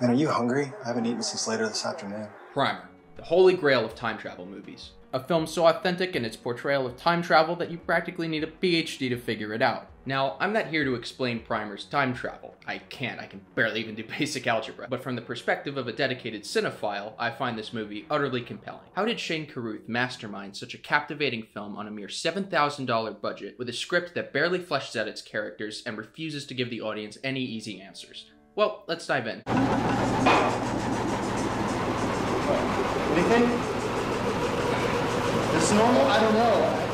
And are you hungry? I haven't eaten since later this afternoon. Primer, the holy grail of time travel movies. A film so authentic in its portrayal of time travel that you practically need a PhD to figure it out. Now, I'm not here to explain Primer's time travel. I can barely even do basic algebra. But from the perspective of a dedicated cinephile, I find this movie utterly compelling. How did Shane Carruth mastermind such a captivating film on a mere $7,000 budget with a script that barely fleshes out its characters and refuses to give the audience any easy answers? Well, let's dive in. Anything? Is this normal? I don't know.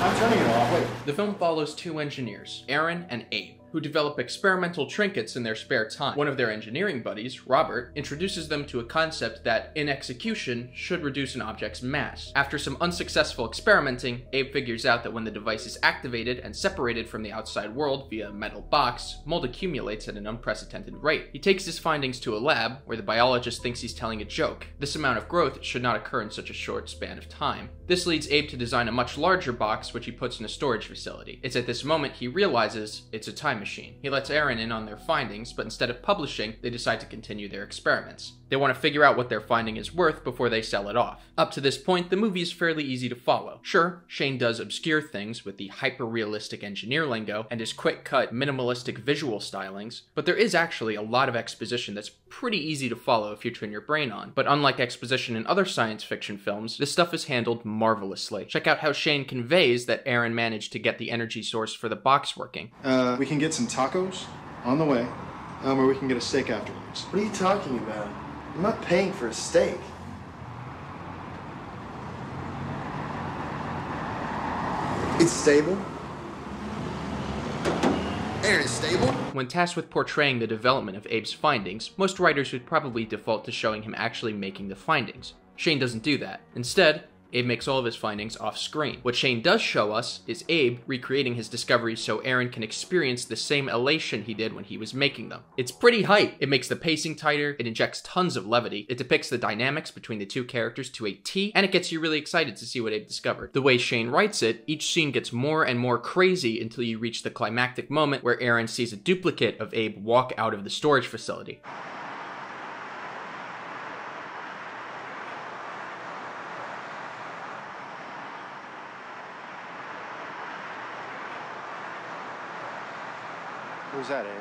I'm turning it off. Wait. The film follows two engineers, Aaron and Abe, who develop experimental trinkets in their spare time. One of their engineering buddies, Robert, introduces them to a concept that, in execution, should reduce an object's mass. After some unsuccessful experimenting, Abe figures out that when the device is activated and separated from the outside world via a metal box, mold accumulates at an unprecedented rate. He takes his findings to a lab, where the biologist thinks he's telling a joke. This amount of growth should not occur in such a short span of time. This leads Abe to design a much larger box, which he puts in a storage facility. It's at this moment he realizes it's a time machine. He lets Aaron in on their findings, but instead of publishing, they decide to continue their experiments. They want to figure out what their finding is worth before they sell it off. Up to this point, the movie is fairly easy to follow. Sure, Shane does obscure things with the hyper-realistic engineer lingo and his quick-cut, minimalistic visual stylings, but there is actually a lot of exposition that's pretty easy to follow if you turn your brain on. But unlike exposition in other science fiction films, this stuff is handled marvelously. Check out how Shane conveys that Aaron managed to get the energy source for the box working. We can get some tacos on the way, or we can get a steak afterwards. What are you talking about? I'm not paying for a steak. It's stable. Air is stable. When tasked with portraying the development of Abe's findings, most writers would probably default to showing him actually making the findings. Shane doesn't do that. Instead, Abe makes all of his findings off screen. What Shane does show us is Abe recreating his discoveries so Aaron can experience the same elation he did when he was making them. It's pretty hype. It makes the pacing tighter, it injects tons of levity, it depicts the dynamics between the two characters to a T, and it gets you really excited to see what Abe discovered. The way Shane writes it, each scene gets more and more crazy until you reach the climactic moment where Aaron sees a duplicate of Abe walk out of the storage facility. Who's that, Abe?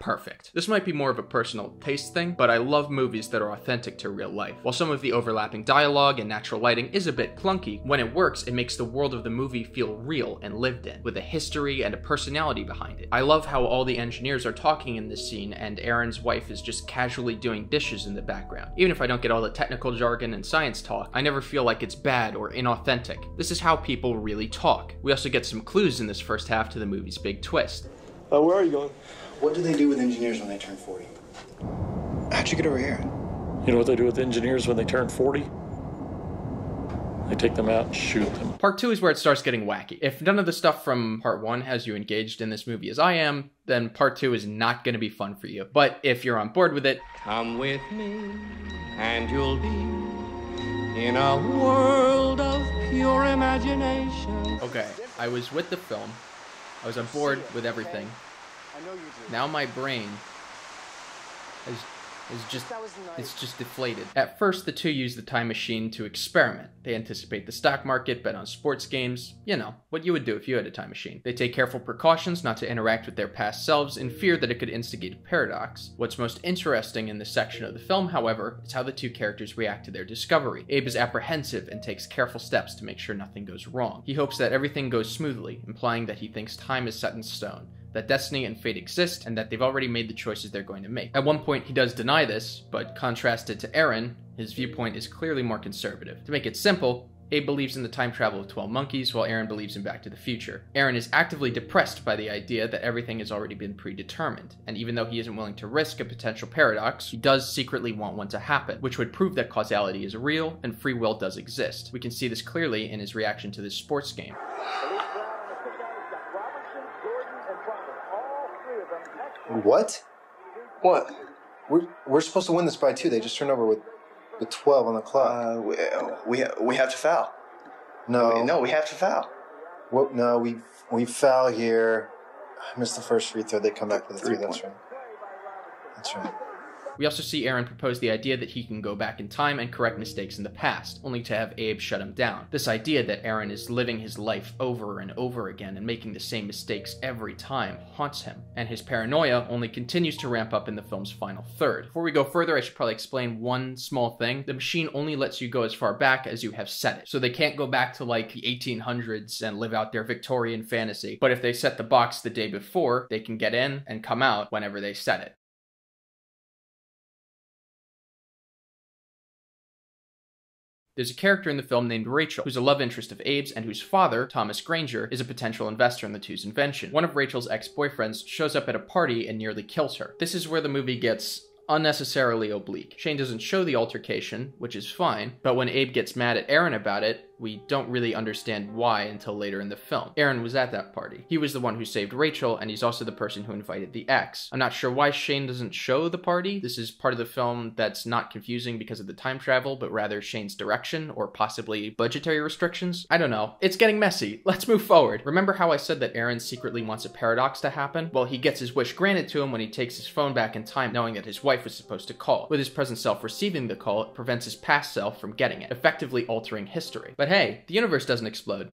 Perfect. This might be more of a personal taste thing, but I love movies that are authentic to real life. While some of the overlapping dialogue and natural lighting is a bit clunky, when it works, it makes the world of the movie feel real and lived in, with a history and a personality behind it. I love how all the engineers are talking in this scene, and Aaron's wife is just casually doing dishes in the background. Even if I don't get all the technical jargon and science talk, I never feel like it's bad or inauthentic. This is how people really talk. We also get some clues in this first half to the movie's big twist. Where are you going? What do they do with engineers when they turn 40? How'd you get over here? You know what they do with engineers when they turn 40? They take them out and shoot them. Part 2 is where it starts getting wacky. If none of the stuff from Part 1 has you engaged in this movie as I am, then Part 2 is not going to be fun for you. But if you're on board with it... Come with me, and you'll be in a world of pure imagination. Okay, I was with the film. I was on board with everything. Now my brain is just, it's just deflated. At first, the two use the time machine to experiment. They anticipate the stock market, bet on sports games, you know, what you would do if you had a time machine. They take careful precautions not to interact with their past selves in fear that it could instigate a paradox. What's most interesting in this section of the film, however, is how the two characters react to their discovery. Abe is apprehensive and takes careful steps to make sure nothing goes wrong. He hopes that everything goes smoothly, implying that he thinks time is set in stone, that destiny and fate exist, and that they've already made the choices they're going to make. At one point, he does deny this, but contrasted to Aaron, his viewpoint is clearly more conservative. To make it simple, Abe believes in the time travel of 12 monkeys, while Aaron believes in Back to the Future. Aaron is actively depressed by the idea that everything has already been predetermined, and even though he isn't willing to risk a potential paradox, he does secretly want one to happen, which would prove that causality is real and free will does exist. We can see this clearly in his reaction to this sports game. What? What? We're supposed to win this by 2. They just turned over with 12 on the clock. We have to foul. No. No, we have to foul. Well, no, we foul here. I missed the first free throw. They come back for the three. That's right. That's right. We also see Aaron propose the idea that he can go back in time and correct mistakes in the past, only to have Abe shut him down. This idea that Aaron is living his life over and over again and making the same mistakes every time haunts him, and his paranoia only continues to ramp up in the film's final third. Before we go further, I should probably explain one small thing. The machine only lets you go as far back as you have set it, so they can't go back to like the 1800s and live out their Victorian fantasy, but if they set the box the day before, they can get in and come out whenever they set it. There's a character in the film named Rachel, who's a love interest of Abe's and whose father, Thomas Granger, is a potential investor in the two's invention. One of Rachel's ex-boyfriends shows up at a party and nearly kills her. This is where the movie gets unnecessarily oblique. Shane doesn't show the altercation, which is fine, but when Abe gets mad at Aaron about it, we don't really understand why until later in the film. Aaron was at that party. He was the one who saved Rachel, and he's also the person who invited the ex. I'm not sure why Shane doesn't show the party. This is part of the film that's not confusing because of the time travel, but rather Shane's direction or possibly budgetary restrictions. I don't know. It's getting messy. Let's move forward. Remember how I said that Aaron secretly wants a paradox to happen? Well, he gets his wish granted to him when he takes his phone back in time, knowing that his wife was supposed to call. With his present self receiving the call, it prevents his past self from getting it, effectively altering history. But hey, the universe doesn't explode.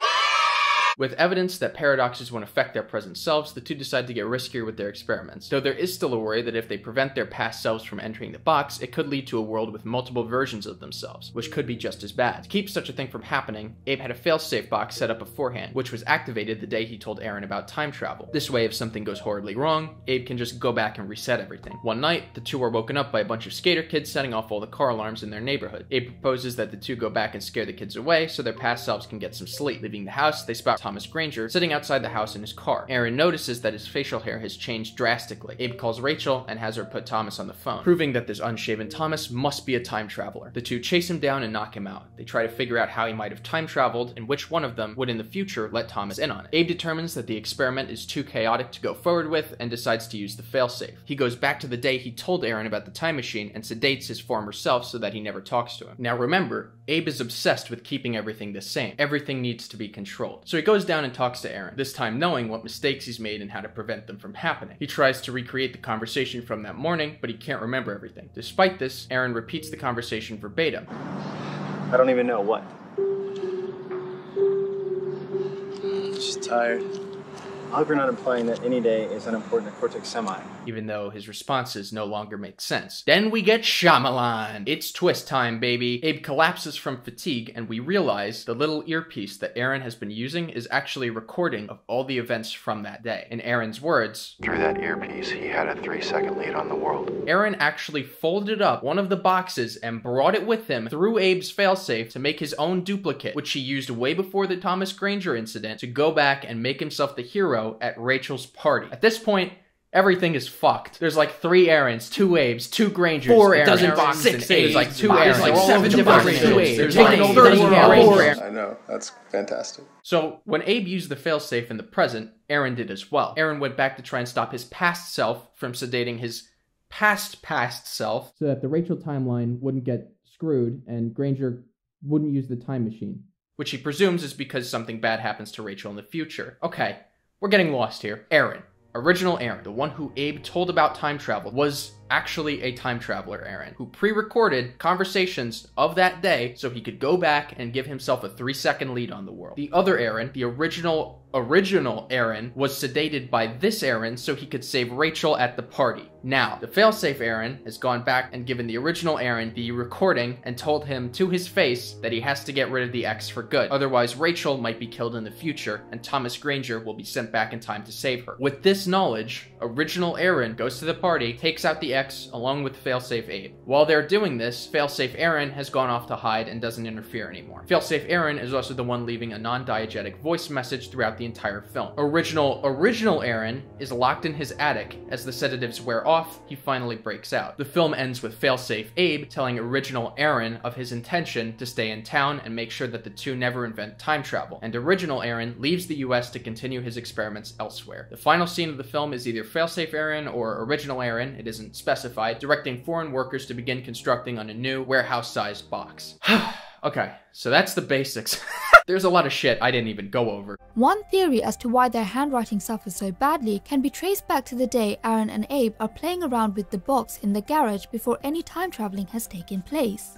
With evidence that paradoxes won't affect their present selves, the two decide to get riskier with their experiments, though there is still a worry that if they prevent their past selves from entering the box, it could lead to a world with multiple versions of themselves, which could be just as bad. To keep such a thing from happening, Abe had a failsafe box set up beforehand, which was activated the day he told Aaron about time travel. This way, if something goes horribly wrong, Abe can just go back and reset everything. One night, the two are woken up by a bunch of skater kids setting off all the car alarms in their neighborhood. Abe proposes that the two go back and scare the kids away so their past selves can get some sleep. Leaving the house, they spot Thomas Granger sitting outside the house in his car. Aaron notices that his facial hair has changed drastically. Abe calls Rachel and has her put Thomas on the phone, proving that this unshaven Thomas must be a time traveler. The two chase him down and knock him out. They try to figure out how he might have time traveled and which one of them would in the future let Thomas in on it. Abe determines that the experiment is too chaotic to go forward with and decides to use the failsafe. He goes back to the day he told Aaron about the time machine and sedates his former self so that he never talks to him. Now remember, Abe is obsessed with keeping everything the same. Everything needs to be controlled. So he goes down and talks to Aaron, this time knowing what mistakes he's made and how to prevent them from happening. He tries to recreate the conversation from that morning, but he can't remember everything. Despite this, Aaron repeats the conversation verbatim. I don't even know what. She's tired. I hope you're not implying that any day is unimportant to Cortex Semi. Even though his responses no longer make sense. Then we get Shyamalan. It's twist time, baby. Abe collapses from fatigue, and we realize the little earpiece that Aaron has been using is actually a recording of all the events from that day. In Aaron's words, through that earpiece, he had a 3-second lead on the world. Aaron actually folded up one of the boxes and brought it with him through Abe's failsafe to make his own duplicate, which he used way before the Thomas Granger incident to go back and make himself the hero at Rachel's party. At this point, everything is fucked. There's like 3 Aarons, 2 Abes, 2 Grangers, 4 Aarons, 6 Abes, like 2 Aarons, like 7 different Rachels. There's like 30 Aarons. I know, that's fantastic. So when Abe used the failsafe in the present, Aaron did as well. Aaron went back to try and stop his past self from sedating his past self so that the Rachel timeline wouldn't get screwed and Granger wouldn't use the time machine. Which he presumes is because something bad happens to Rachel in the future. Okay. We're getting lost here. Aaron, original Aaron, the one who Abe told about time travel, was actually a time traveler Aaron, who pre-recorded conversations of that day so he could go back and give himself a 3-second lead on the world. The other Aaron, the original Aaron, was sedated by this Aaron so he could save Rachel at the party. Now, the failsafe Aaron has gone back and given the original Aaron the recording and told him to his face that he has to get rid of the ex for good. Otherwise, Rachel might be killed in the future and Thomas Granger will be sent back in time to save her. With this knowledge, original Aaron goes to the party, takes out the ex along with failsafe Abe. While they're doing this, failsafe Aaron has gone off to hide and doesn't interfere anymore. Failsafe Aaron is also the one leaving a non-diegetic voice message throughout the entire film. Original Aaron is locked in his attic. As the sedatives wear off, he finally breaks out. The film ends with failsafe Abe telling original Aaron of his intention to stay in town and make sure that the two never invent time travel, and original Aaron leaves the US to continue his experiments elsewhere. The final scene of the film is either failsafe Aaron or original Aaron, it isn't specified, directing foreign workers to begin constructing on a new warehouse-sized box. Okay, so that's the basics. There's a lot of shit I didn't even go over. One theory as to why their handwriting suffers so badly can be traced back to the day Aaron and Abe are playing around with the box in the garage before any time traveling has taken place.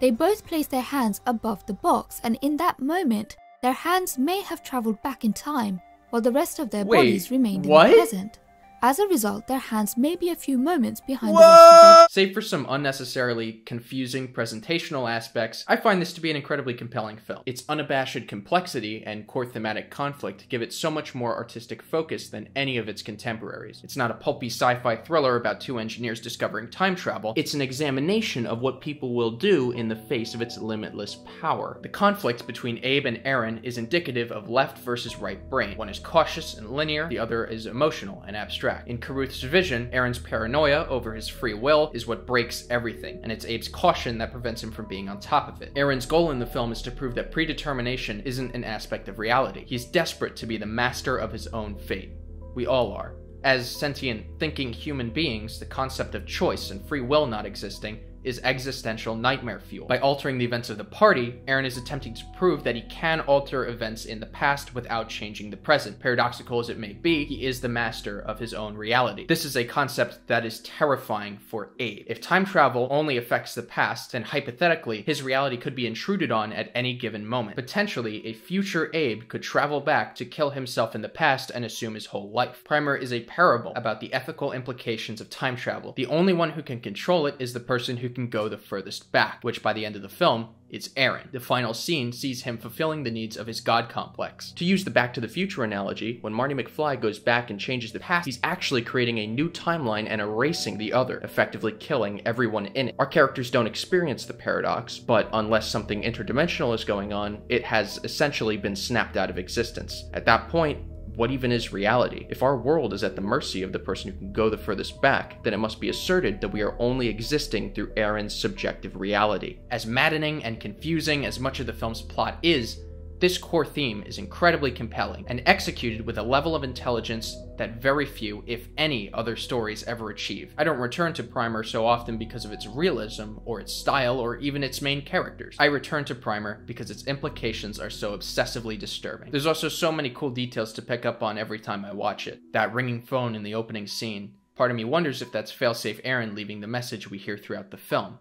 They both place their hands above the box, and in that moment, their hands may have traveled back in time, while the rest of their bodies remained in the present. As a result, their hands may be a few moments behind the rest of their... Save for some unnecessarily confusing presentational aspects, I find this to be an incredibly compelling film. Its unabashed complexity and core thematic conflict give it so much more artistic focus than any of its contemporaries. It's not a pulpy sci-fi thriller about two engineers discovering time travel, it's an examination of what people will do in the face of its limitless power. The conflict between Abe and Aaron is indicative of left versus right brain. One is cautious and linear, the other is emotional and abstract. In Carruth's vision, Aaron's paranoia over his free will is what breaks everything, and it's Abe's caution that prevents him from being on top of it. Aaron's goal in the film is to prove that predetermination isn't an aspect of reality. He's desperate to be the master of his own fate. We all are. As sentient, thinking human beings, the concept of choice and free will not existing is existential nightmare fuel. By altering the events of the party, Aaron is attempting to prove that he can alter events in the past without changing the present. Paradoxical as it may be, he is the master of his own reality. This is a concept that is terrifying for Abe. If time travel only affects the past, then hypothetically, his reality could be intruded on at any given moment. Potentially, a future Abe could travel back to kill himself in the past and assume his whole life. Primer is a parable about the ethical implications of time travel. The only one who can control it is the person who can go the furthest back, which by the end of the film, it's Aaron. The final scene sees him fulfilling the needs of his God complex. To use the Back to the Future analogy, when Marty McFly goes back and changes the past, he's actually creating a new timeline and erasing the other, effectively killing everyone in it. Our characters don't experience the paradox, but unless something interdimensional is going on, it has essentially been snapped out of existence. At that point, what even is reality? If our world is at the mercy of the person who can go the furthest back, then it must be asserted that we are only existing through Aaron's subjective reality. As maddening and confusing as much of the film's plot is, this core theme is incredibly compelling and executed with a level of intelligence that very few, if any, other stories ever achieve. I don't return to Primer so often because of its realism, or its style, or even its main characters. I return to Primer because its implications are so obsessively disturbing. There's also so many cool details to pick up on every time I watch it. That ringing phone in the opening scene, part of me wonders if that's failsafe Aaron leaving the message we hear throughout the film.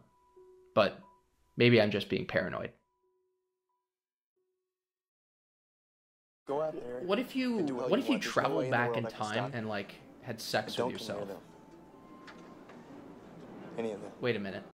But maybe I'm just being paranoid. Go out there. What if you traveled back in time and like had sex with yourself? Any of them. Wait a minute.